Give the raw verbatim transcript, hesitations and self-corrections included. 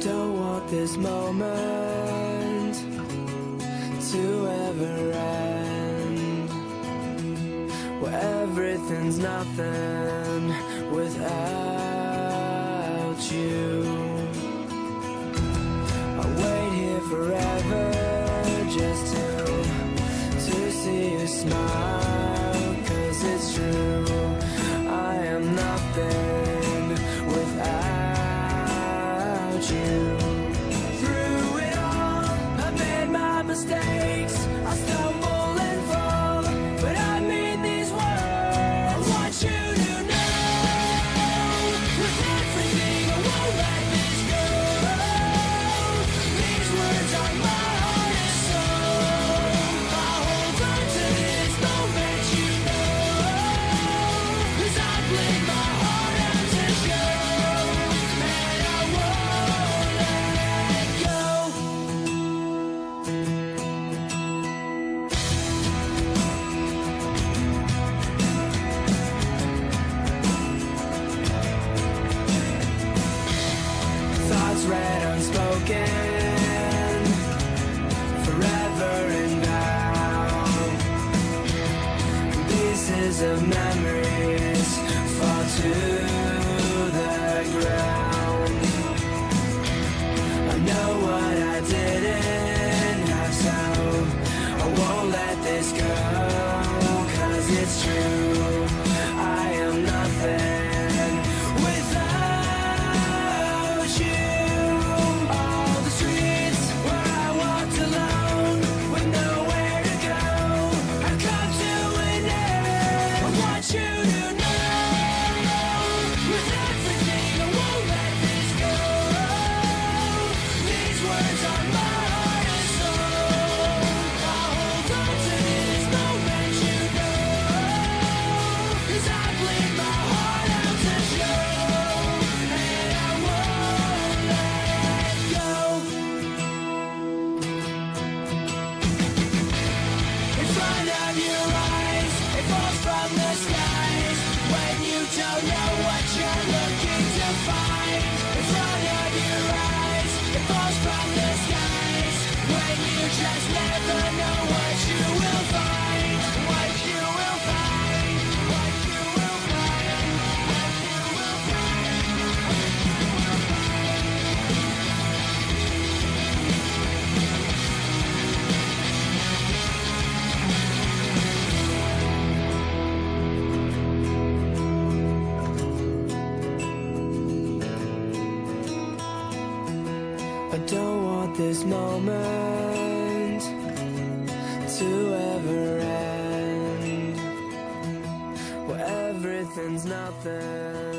Don't want this moment to ever end, where everything's nothing without you. I wait here forever just to, to see you smile, 'cause it's true, I am nothing without you. You. Through it all, I made my mistakes, I stumble and fall, but I mean these words. I want you to know, with everything I won't let this go. These words are my heart and soul, I hold on to this moment, you know, 'cause I bleed my heart out to show. Read unspoken, forever and now, pieces of memories fall to the ground. I know what I didn't have, so I won't let this go, 'cause it's true, I am nothing. Just never know what you will find, what you will find, what you will find, what you will find, what you will find. I don't want this moment to ever end, where everything's nothing.